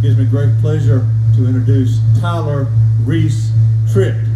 It gives me great pleasure to introduce Tyler Reese Tritt.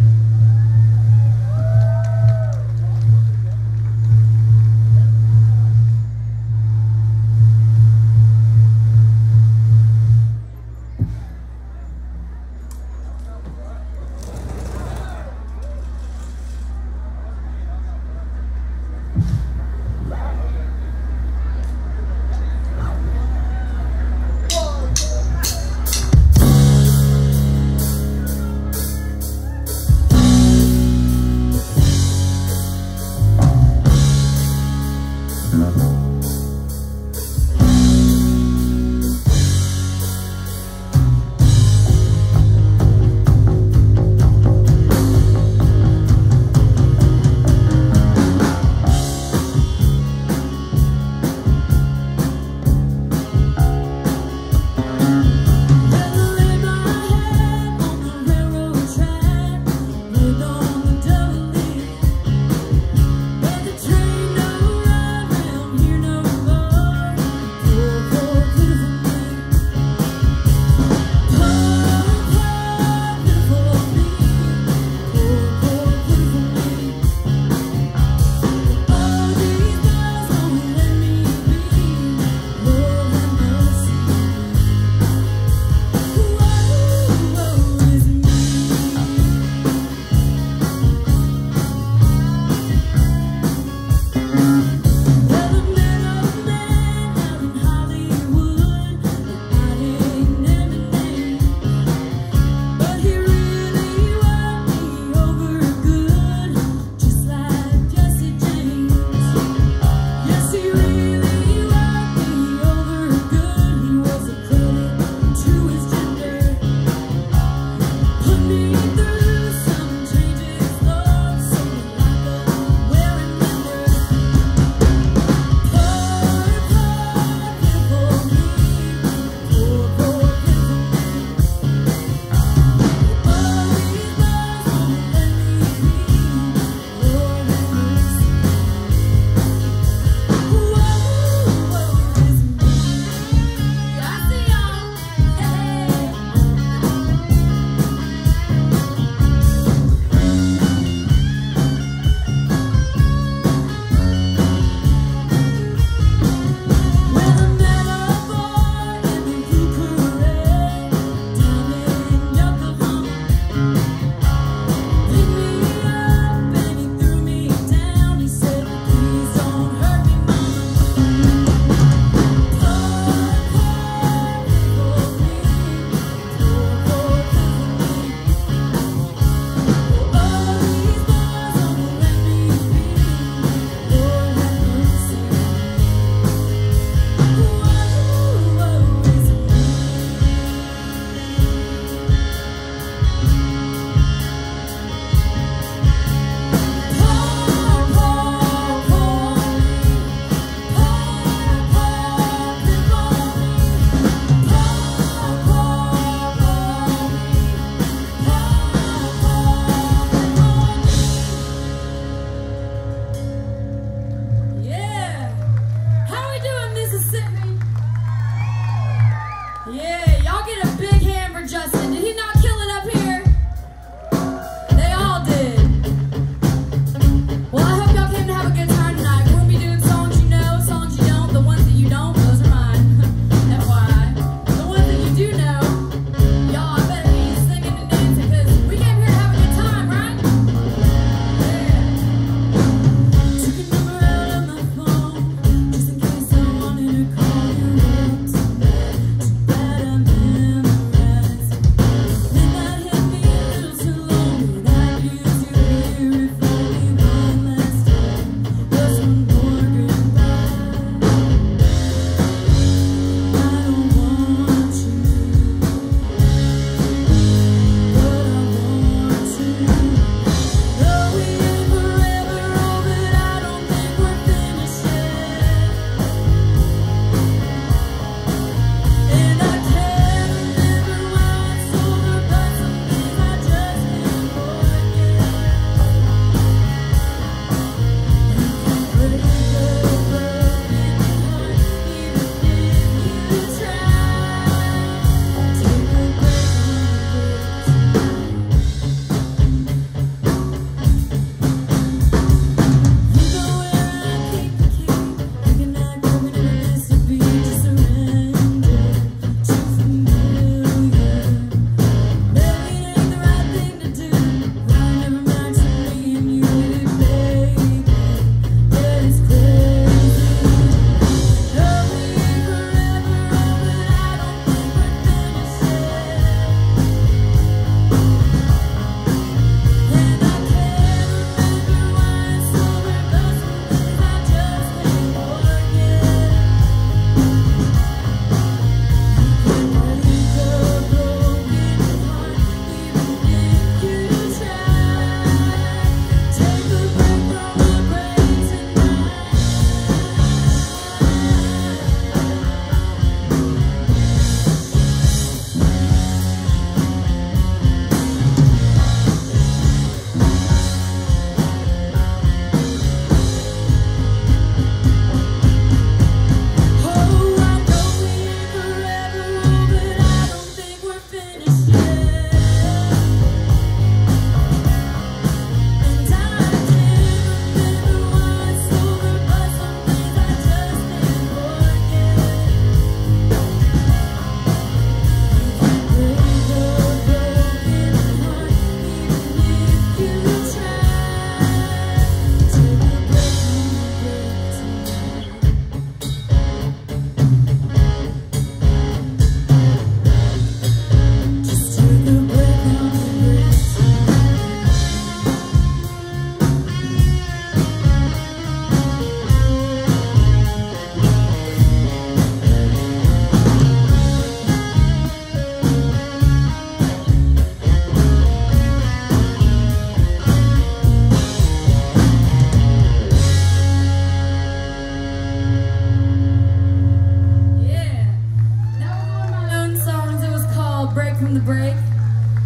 back from the break.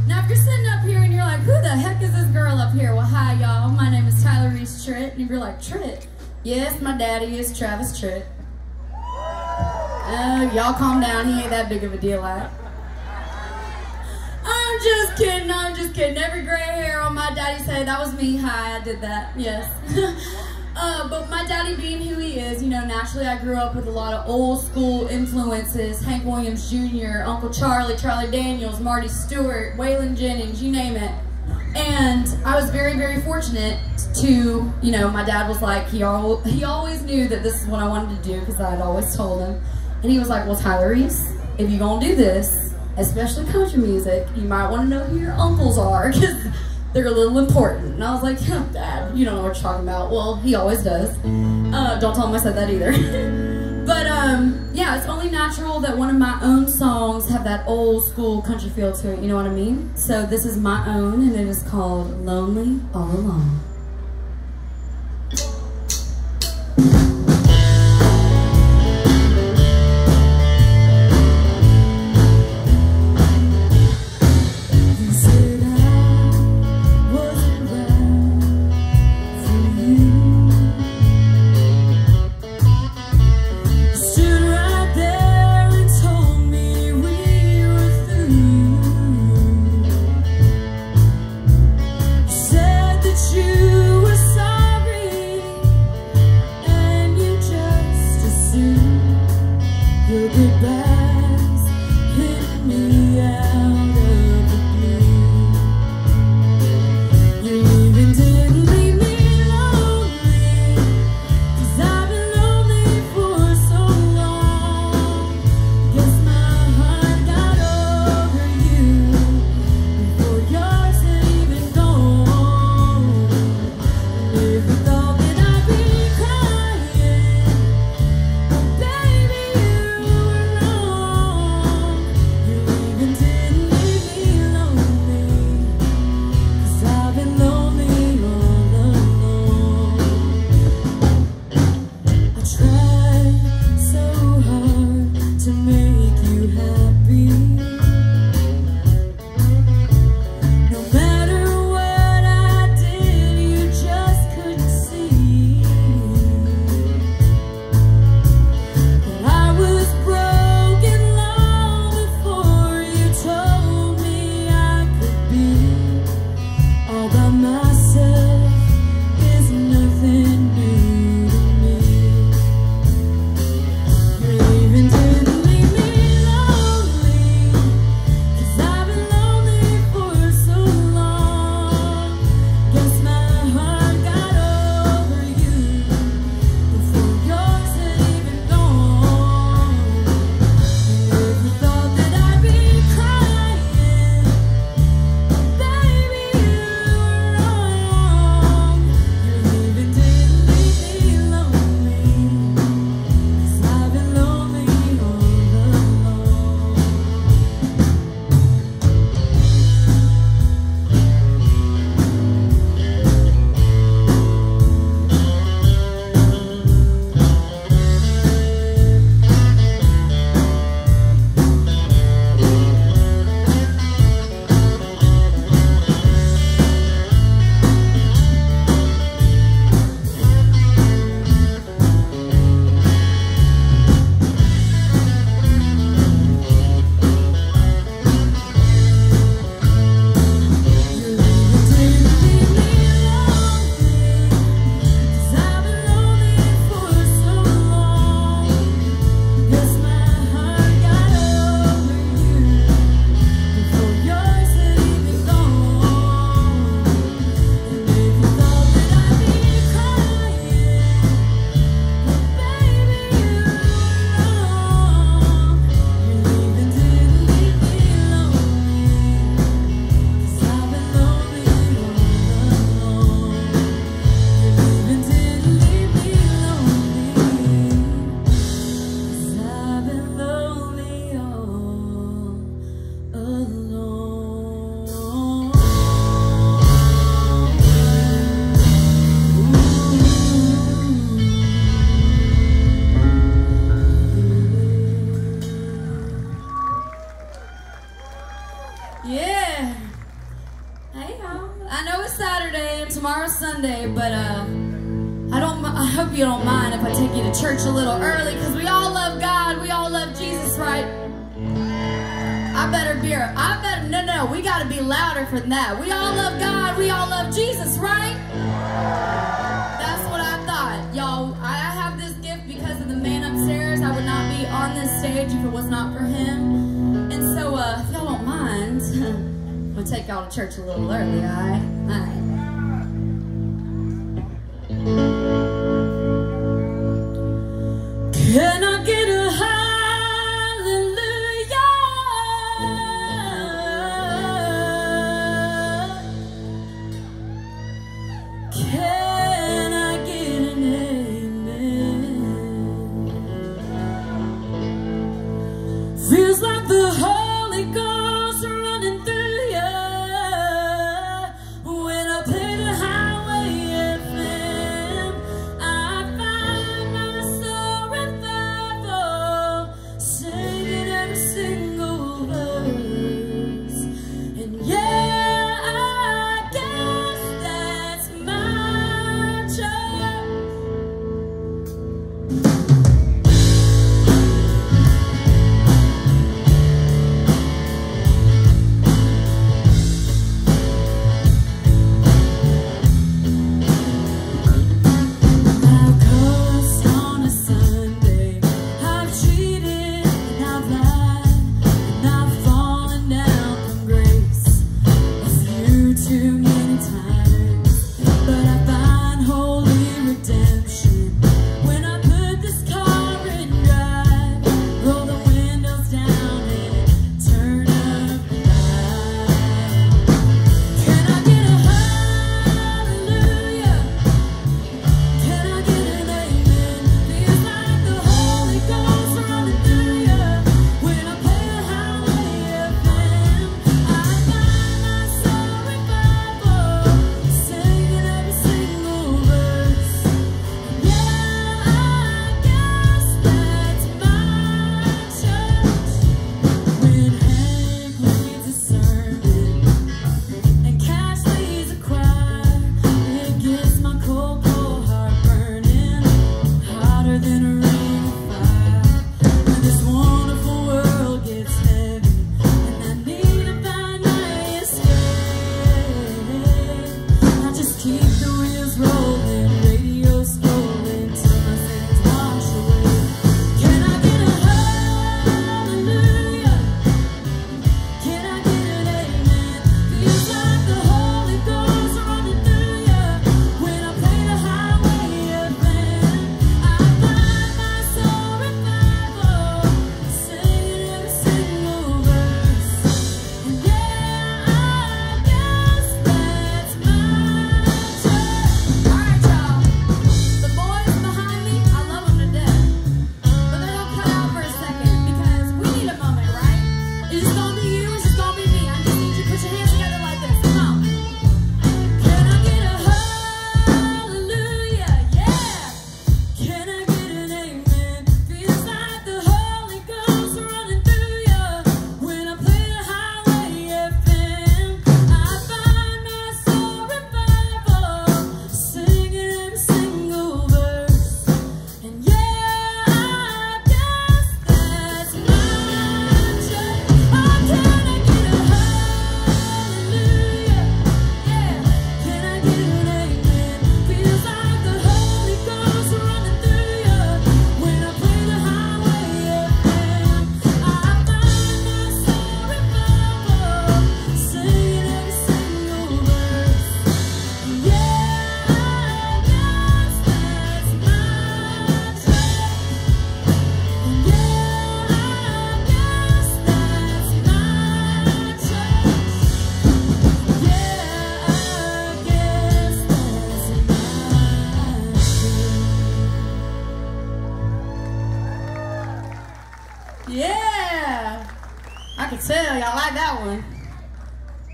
Now, if you're sitting up here and you're like, who the heck is this girl up here? Well, hi, y'all. My name is Tyler Reese Tritt. And if you're like, Tritt? Yes, my daddy is Travis Tritt. Oh, y'all calm down. He ain't that big of a deal, right? I'm just kidding. I'm just kidding. Every gray hair on my daddy's head, that was me. Hi, I did that. Yes. But my daddy being who he is, you know, naturally I grew up with a lot of old school influences. Hank Williams Jr., Uncle Charlie, Charlie Daniels, Marty Stewart, Waylon Jennings, you name it. And I was very, very fortunate to, you know, my dad was like, he always knew that this is what I wanted to do because I had always told him. And he was like, well, Tyler Reese, if you're going to do this, especially country music, you might want to know who your uncles are because they're a little important. And I was like, oh, Dad, you don't know what you're talking about. Well, he always does. Don't tell him I said that either. But yeah, it's only natural that one of my own songs have that old school country feel to it, you know what I mean? So this is my own, and it is called Lonely All Alone. You Yeah. Hey y'all. I know it's Saturday and tomorrow's Sunday, but I hope you don't mind if I take you to church a little early, because we all love God, we all love Jesus, right? No, we gotta be louder for that. We all love God, we all love Jesus, right? That's what I thought, y'all. I have this gift because of the man upstairs. I would not be on this stage if it was not for him. And so, if y'all don't mind, I'm gonna take y'all to church a little early, alright? Alright. Can I get a hallelujah? Can I get an amen? Feels like the Holy Ghost running through you when I play the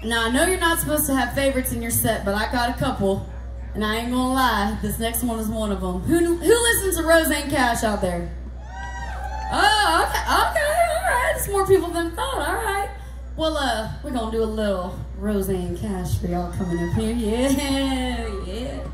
Now, I know you're not supposed to have favorites in your set, but I got a couple, and I ain't gonna lie, this next one is one of them. Who listens to Roseanne Cash out there? Oh, okay, alright, it's more people than thought, alright. Well, we're gonna do a little Roseanne Cash for y'all coming up here. Yeah, yeah.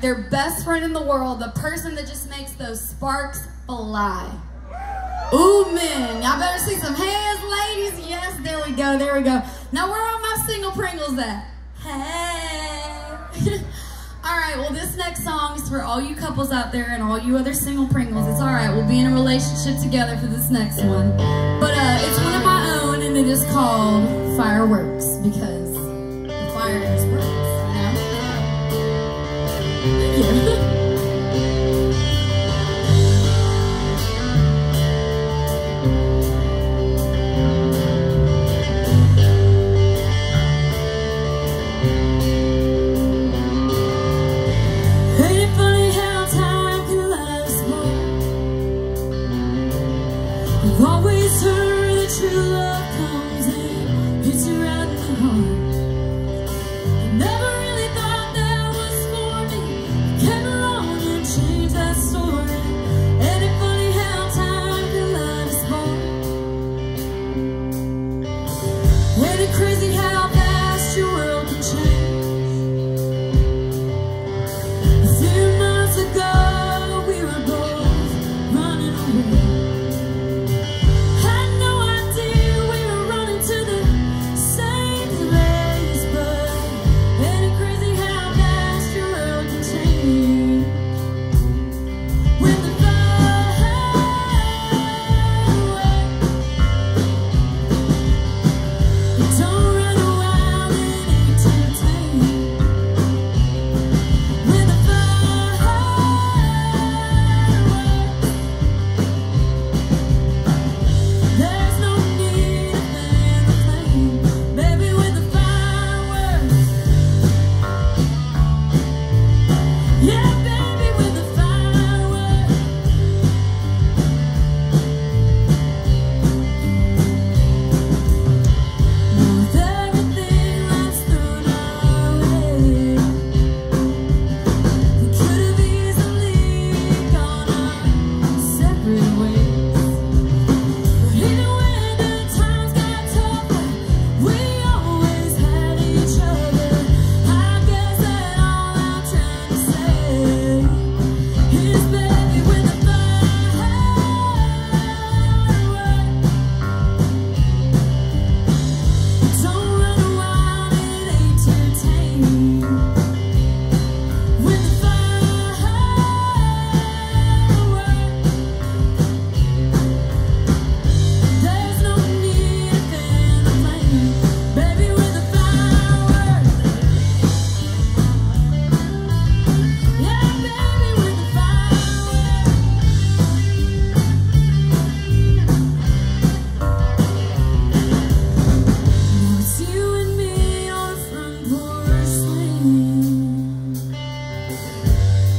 Their best friend in the world, the person that just makes those sparks fly. Ooh, man, y'all better see some hands, ladies. Yes, there we go, there we go. Now, where are my single Pringles at? Hey. All right, well, this next song is for all you couples out there and all you other single Pringles. It's all right, we'll be in a relationship together for this next one. But it's one of my own, and it is called Fireworks, because the fire is working. Yeah. Never really thought that was for me.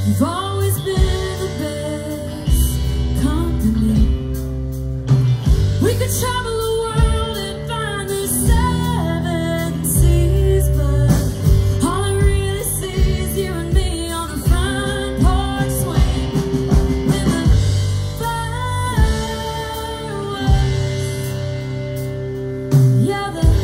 You've always been the best company. We could travel the world and find the 7 seas, but all I really see is you and me on the front porch swing with the fireworks. Yeah, the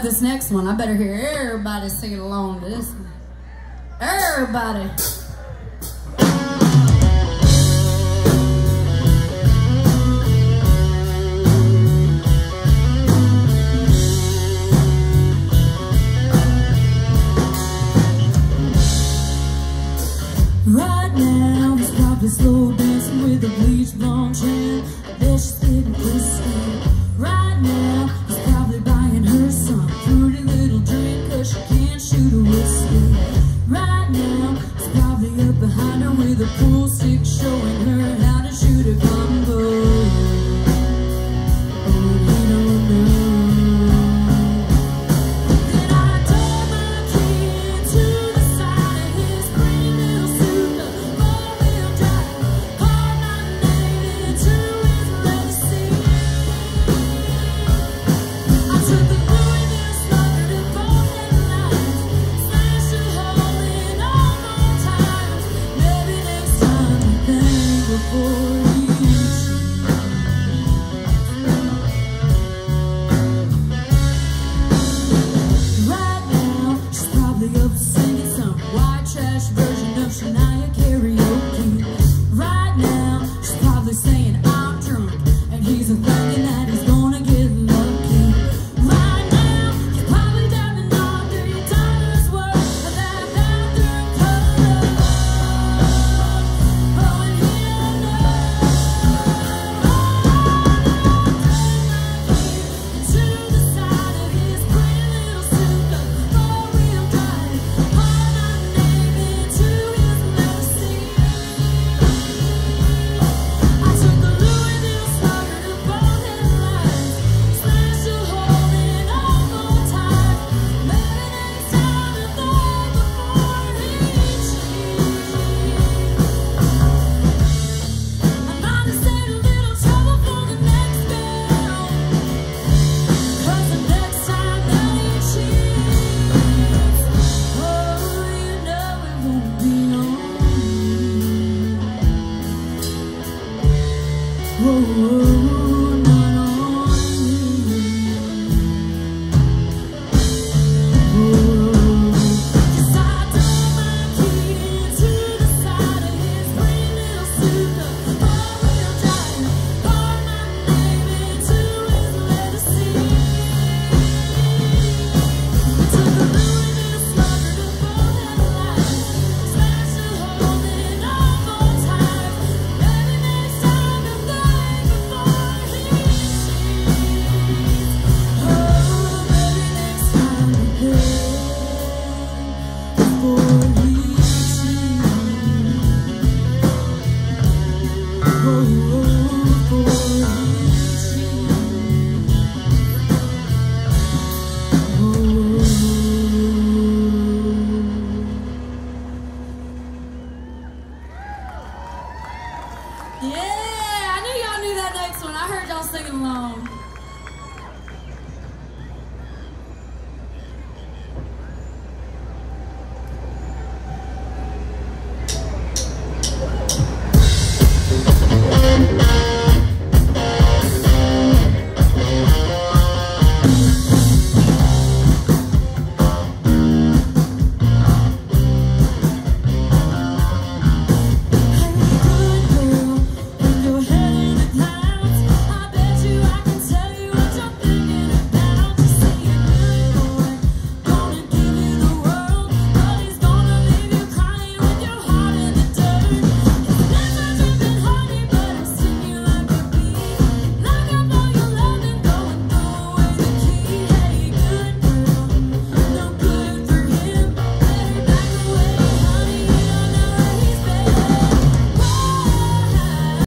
this next one. I better hear everybody sing along to this one. Everybody. the